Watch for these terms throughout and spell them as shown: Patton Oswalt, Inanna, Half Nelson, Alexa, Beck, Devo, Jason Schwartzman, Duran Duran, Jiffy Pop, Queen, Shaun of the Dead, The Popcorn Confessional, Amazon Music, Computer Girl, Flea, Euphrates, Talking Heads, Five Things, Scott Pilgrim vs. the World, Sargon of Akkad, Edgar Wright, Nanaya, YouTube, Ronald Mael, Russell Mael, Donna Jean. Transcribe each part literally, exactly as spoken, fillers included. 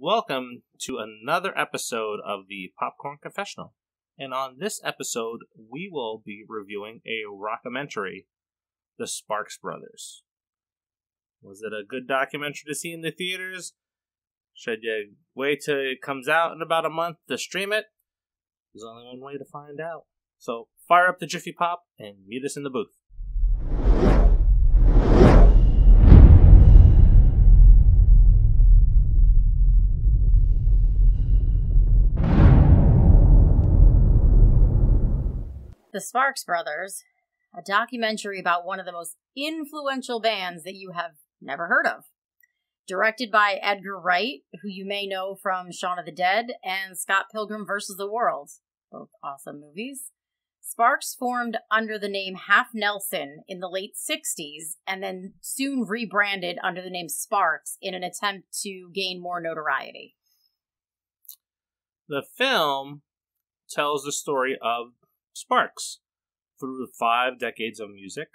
Welcome to another episode of the Popcorn Confessional. And on this episode, we will be reviewing a rockumentary, The Sparks Brothers. Was it a good documentary to see in the theaters? Should you wait till it comes out in about a month to stream it? There's only one way to find out. So fire up the Jiffy Pop and meet us in the booth. The Sparks Brothers, a documentary about one of the most influential bands that you have never heard of. Directed by Edgar Wright, who you may know from Shaun of the Dead and Scott Pilgrim versus the World, both awesome movies. Sparks formed under the name Half Nelson in the late sixties and then soon rebranded under the name Sparks in an attempt to gain more notoriety. The film tells the story of Sparks through five decades of music,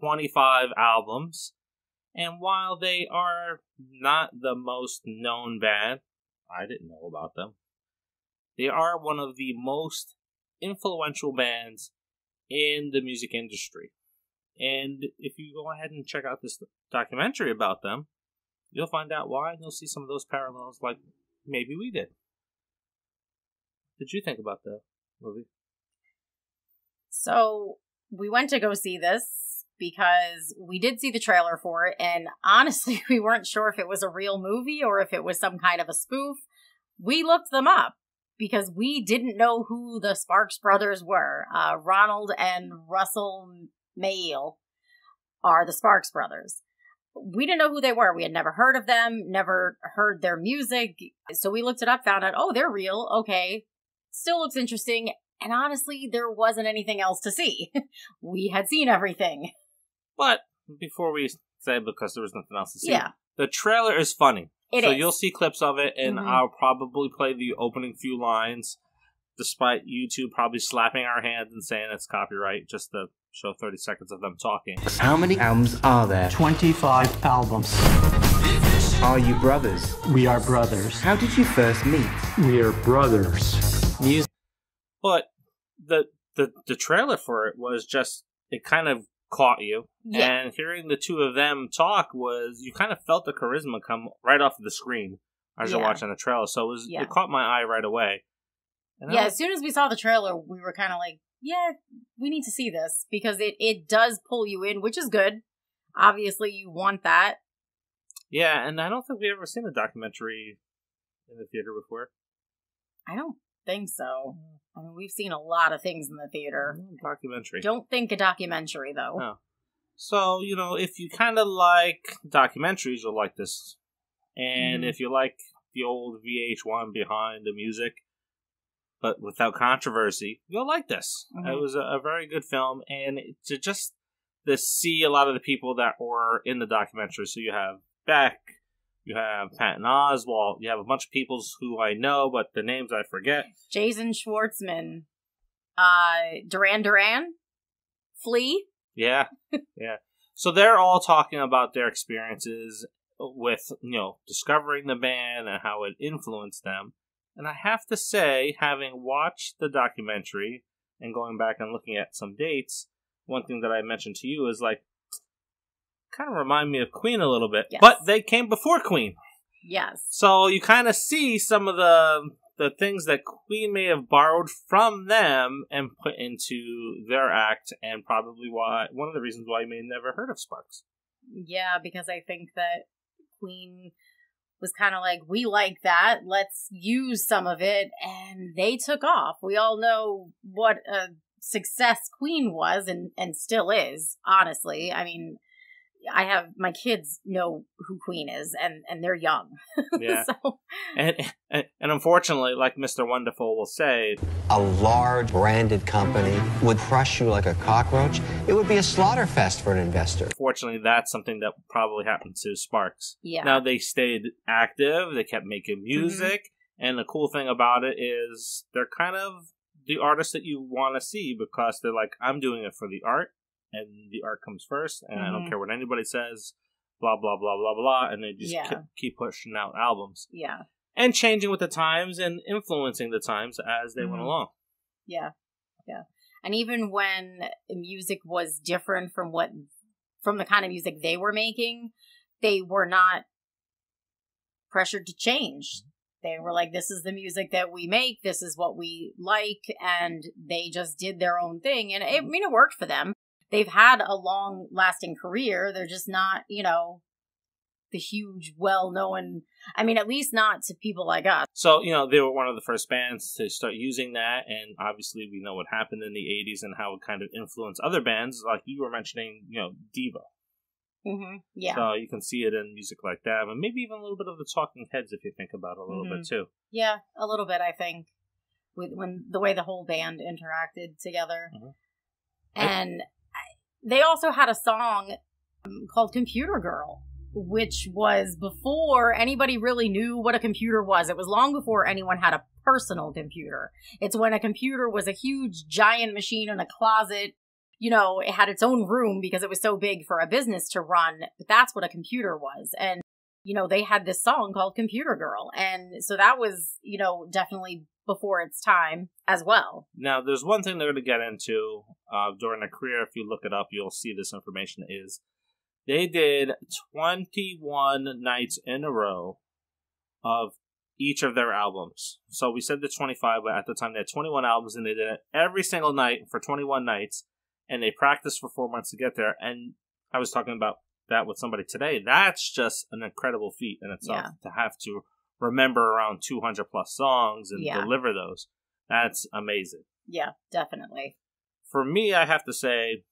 twenty-five albums, and while they are not the most known band, I didn't know about them, they are one of the most influential bands in the music industry. And if you go ahead and check out this documentary about them, you'll find out why, and you'll see some of those parallels like maybe we did. What did you think about the movie? So we went to go see this because we did see the trailer for it, and honestly we weren't sure if it was a real movie or if it was some kind of a spoof. We looked them up because we didn't know who the Sparks Brothers were. Uh, Ronald and Russell Mael are the Sparks Brothers. We didn't know who they were. We had never heard of them, never heard their music. So we looked it up, found out, oh, they're real. Okay. Still looks interesting, and honestly, there wasn't anything else to see. We had seen everything. But before we say, because there was nothing else to see, yeah. The trailer is funny. It so is. You'll see clips of it, and mm-hmm. I'll probably play the opening few lines, despite YouTube probably slapping our hands and saying it's copyright, just to show thirty seconds of them talking. How many albums are there? twenty-five albums. Are you brothers? We are brothers. How did you first meet? We are brothers. Music. But the, the the trailer for it was just, it kind of caught you. Yeah. And hearing the two of them talk was, you kind of felt the charisma come right off the screen as yeah. you're watching the trailer. So it, was, yeah. it caught my eye right away. And yeah, was, as soon as we saw the trailer, we were kind of like, yeah, we need to see this. Because it, it does pull you in, which is good. Obviously, you want that. Yeah, and I don't think we've ever seen a documentary in the theater before. I don't. Think so. I mean, we've seen a lot of things in the theater. Documentary. Don't think a documentary, though. No. So, you know, if you kind of like documentaries, you'll like this. And mm. if you like the old V H one behind the music, but without controversy, you'll like this. Mm-hmm. It was a, a very good film. And to just to see a lot of the people that were in the documentary. So you have Beck. You have Patton Oswalt. You have a bunch of people who I know, but the names I forget. Jason Schwartzman. Uh, Duran Duran. Flea. Yeah. yeah. So they're all talking about their experiences with, you know, discovering the band and how it influenced them. And I have to say, having watched the documentary and going back and looking at some dates, one thing that I mentioned to you is like, kind of remind me of Queen a little bit. Yes. But they came before Queen. Yes. So you kind of see some of the the things that Queen may have borrowed from them and put into their act, and probably why one of the reasons why you may have never heard of Sparks. Yeah, because I think that Queen was kind of like, we like that, let's use some of it, and they took off. We all know what a success Queen was and, and still is, honestly. I mean... I have my kids know who Queen is, and, and they're young. Yeah, so. and, and and unfortunately, like Mister Wonderful will say, a large branded company would crush you like a cockroach. It would be a slaughter fest for an investor. Fortunately, that's something that probably happened to Sparks. Yeah. Now they stayed active. They kept making music, mm-hmm. and the cool thing about it is they're kind of the artists that you want to see because they're like, I'm doing it for the art. And the art comes first, and mm-hmm. I don't care what anybody says. blah, blah, blah, blah, blah, and they just yeah. keep, keep pushing out albums. Yeah. And changing with the times and influencing the times as they mm-hmm. went along. Yeah, yeah. And even when music was different from what, from the kind of music they were making, they were not pressured to change. They were like, this is the music that we make. This is what we like. And they just did their own thing. And it, I mean, it worked for them. They've had a long lasting career. They're just not, you know, the huge, well-known, I mean, at least not to people like us. So, you know, they were one of the first bands to start using that. And obviously we know what happened in the eighties and how it kind of influenced other bands. Like you were mentioning, you know, Devo. Mm-hmm. Yeah. So you can see it in music like that, and maybe even a little bit of the Talking Heads if you think about it a little mm-hmm. bit too. Yeah, a little bit. I think with when the way the whole band interacted together, mm-hmm. and I, they also had a song called "Computer Girl," which was before anybody really knew what a computer was. It was long before anyone had a personal computer. It's when a computer was a huge, giant machine in a closet. You know, it had its own room because it was so big for a business to run. But that's what a computer was. And, you know, they had this song called Computer Girl. And so that was, you know, definitely before its time as well. Now, there's one thing they're going to get into uh, during their career. If you look it up, you'll see this information is they did twenty-one nights in a row of each of their albums. So we said the twenty-five, but at the time they had twenty-one albums and they did it every single night for twenty-one nights. And they practiced for four months to get there. And I was talking about that with somebody today. That's just an incredible feat in itself yeah. to have to remember around two hundred plus songs and yeah. deliver those. That's amazing. Yeah, definitely. For me, I have to say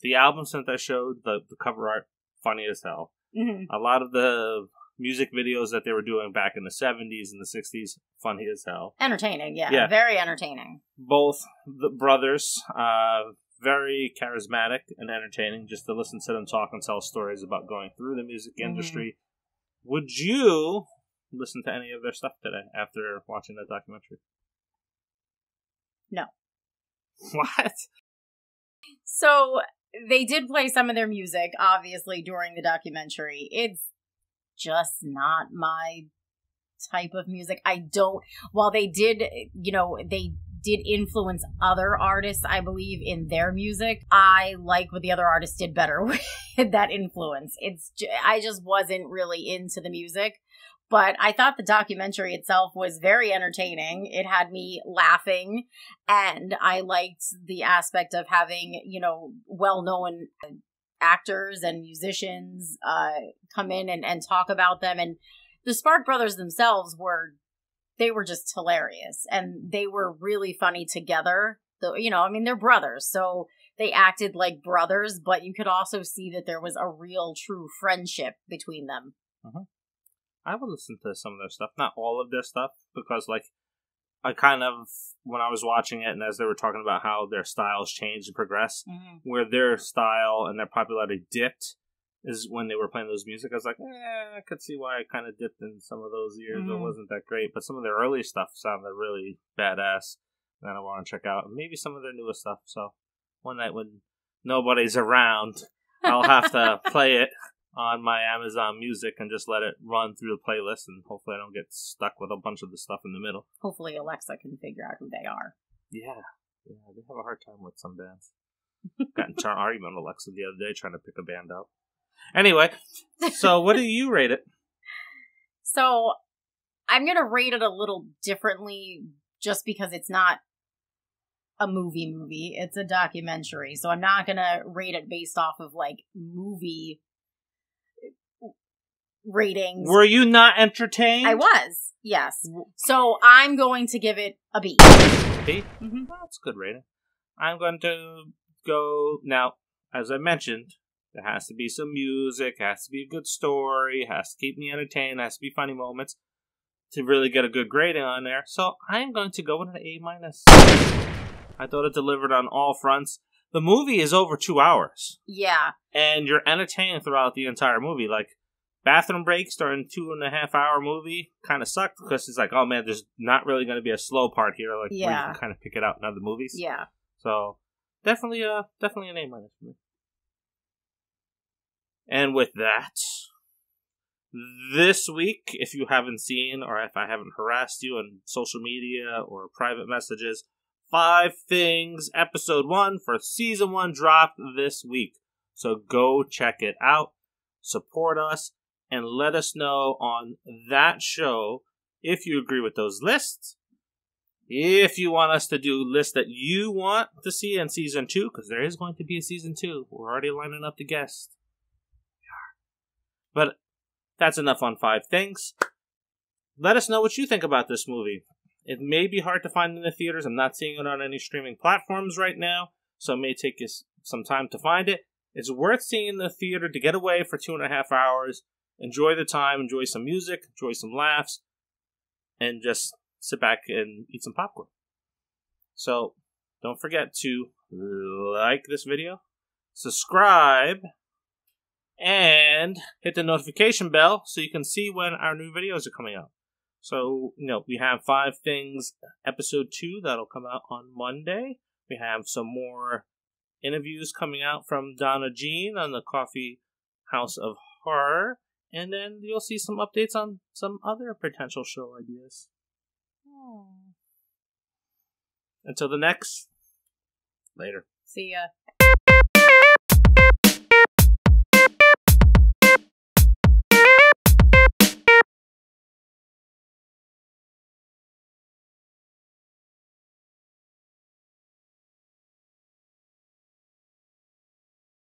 the albums that I showed, the, the cover art, funny as hell. Mm-hmm. A lot of the music videos that they were doing back in the seventies and the sixties, funny as hell. Entertaining, yeah. yeah. Very entertaining. Both the brothers, uh, very charismatic and entertaining just to listen to them talk and tell stories about going through the music industry. Mm-hmm. Would you listen to any of their stuff today after watching that documentary? No. What? So they did play some of their music, obviously, during the documentary. It's just not my type of music. I don't... While they did, you know, they... did influence other artists, I believe, in their music. I like what the other artists did better with that influence. It's ju- I just wasn't really into the music, but I thought the documentary itself was very entertaining. It had me laughing, and I liked the aspect of having, you know, well-known actors and musicians uh, come in and, and talk about them. And the Sparks Brothers themselves were They were just hilarious, and they were really funny together. So, you know, I mean, they're brothers, so they acted like brothers, but you could also see that there was a real, true friendship between them. Uh-huh. I would listen to some of their stuff, not all of their stuff, because, like, I kind of, when I was watching it, and as they were talking about how their styles changed and progressed, mm-hmm. where their style and their popularity dipped is when they were playing those music. I was like, eh, I could see why I kind of dipped in some of those years. Mm. It wasn't that great. But some of their early stuff sounded really badass that I want to check out. Maybe some of their newest stuff. So one night when nobody's around, I'll have to play it on my Amazon Music and just let it run through the playlist. And hopefully I don't get stuck with a bunch of the stuff in the middle. Hopefully Alexa can figure out who they are. Yeah. Yeah, they have a hard time with some bands. Got into an argument with Alexa the other day trying to pick a band out. Anyway, so what do you rate it? So I'm going to rate it a little differently just because it's not a movie movie. It's a documentary. So I'm not going to rate it based off of like movie ratings. Were you not entertained? I was, yes. So I'm going to give it a B. B? Mm-hmm. Well, that's a good rating. I'm going to go, now, as I mentioned, there has to be some music, has to be a good story, has to keep me entertained, has to be funny moments to really get a good grading on there. So I'm going to go with an A minus. I thought it delivered on all fronts. The movie is over two hours. Yeah. And you're entertained throughout the entire movie. Like, bathroom breaks during a two and a half hour movie kind of sucked because it's like, oh man, there's not really going to be a slow part here. Like, yeah. where you can kind of pick it out in other movies. Yeah. So definitely, uh, definitely an A minus for me. And with that, This week, if you haven't seen, or if I haven't harassed you on social media or private messages, Five Things, episode one for season one dropped this week. So go check it out, support us, and let us know on that show if you agree with those lists. If you want us to do lists that you want to see in season two, because there is going to be a season two. We're already lining up the guests. We are. But that's enough on Five Things. Let us know what you think about this movie. It may be hard to find in the theaters. I'm not seeing it on any streaming platforms right now, so it may take you some time to find it. It's worth seeing in the theater to get away for two and a half hours. Enjoy the time, enjoy some music, enjoy some laughs, and just sit back and eat some popcorn. So, don't forget to like this video, subscribe, and hit the notification bell so you can see when our new videos are coming out. So, you know, we have Five Things episode two that'll come out on Monday. We have some more interviews coming out from Donna Jean on the Coffee House of Horror. And then you'll see some updates on some other potential show ideas. Oh. Until the next, later. See ya.